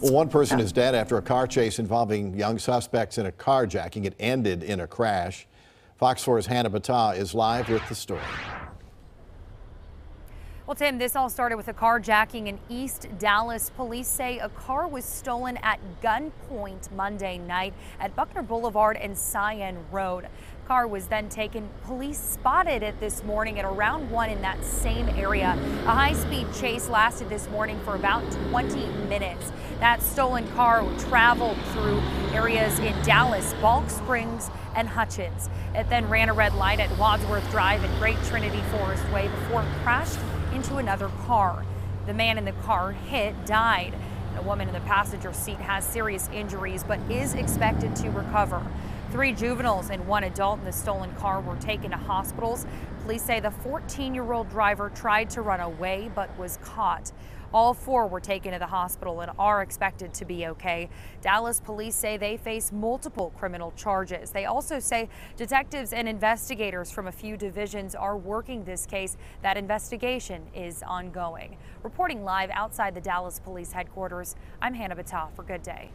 Well, one person is dead after a car chase involving young suspects in a carjacking. It ended in a crash. Fox 4's Hannah Battah is live with the story. Well, Tim, this all started with a carjacking in East Dallas. Police say a car was stolen at gunpoint Monday night at Buckner Boulevard and Cyan Road. Car was then taken. Police spotted it this morning at around 1 in that same area. A high-speed chase lasted this morning for about 20 minutes. That stolen car traveled through areas in Dallas, Balk Springs, and Hutchins. It then ran a red light at Wadsworth Drive and Great Trinity Forest Way before it crashed into another car. The man in the car hit died. A woman in the passenger seat has serious injuries but is expected to recover. 3 juveniles and 1 adult in the stolen car were taken to hospitals. Police say the 14-year-old driver tried to run away but was caught. All 4 were taken to the hospital and are expected to be okay. Dallas police say they face multiple criminal charges. They also say detectives and investigators from a few divisions are working this case. That investigation is ongoing. Reporting live outside the Dallas Police Headquarters, I'm Hannah Battah for Good Day.